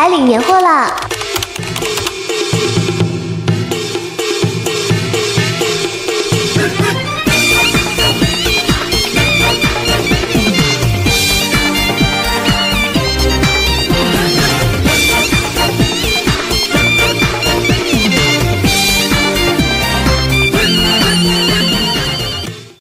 来领年货了。